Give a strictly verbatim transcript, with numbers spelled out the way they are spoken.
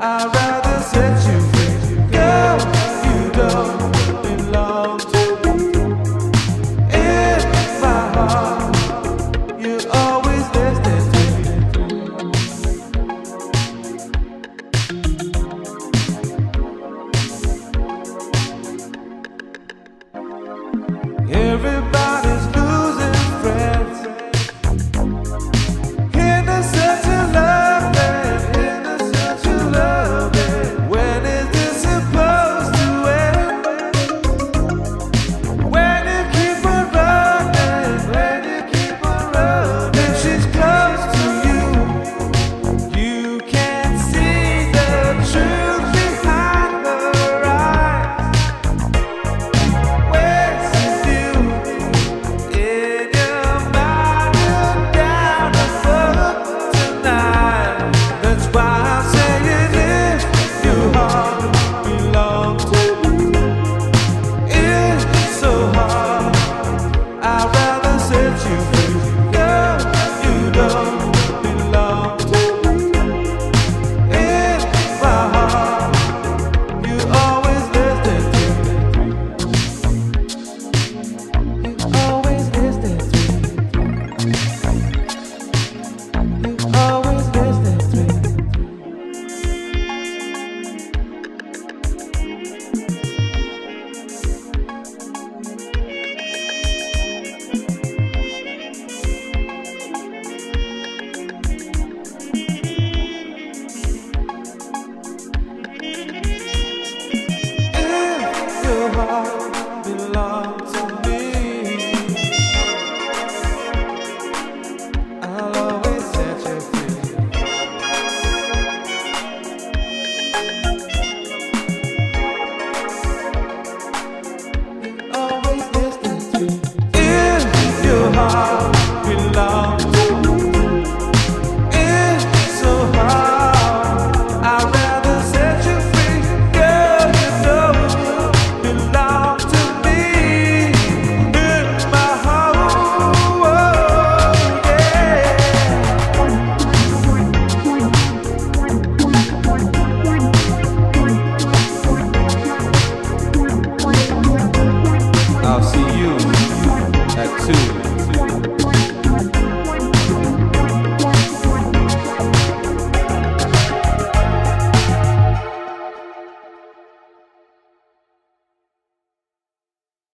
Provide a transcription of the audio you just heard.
I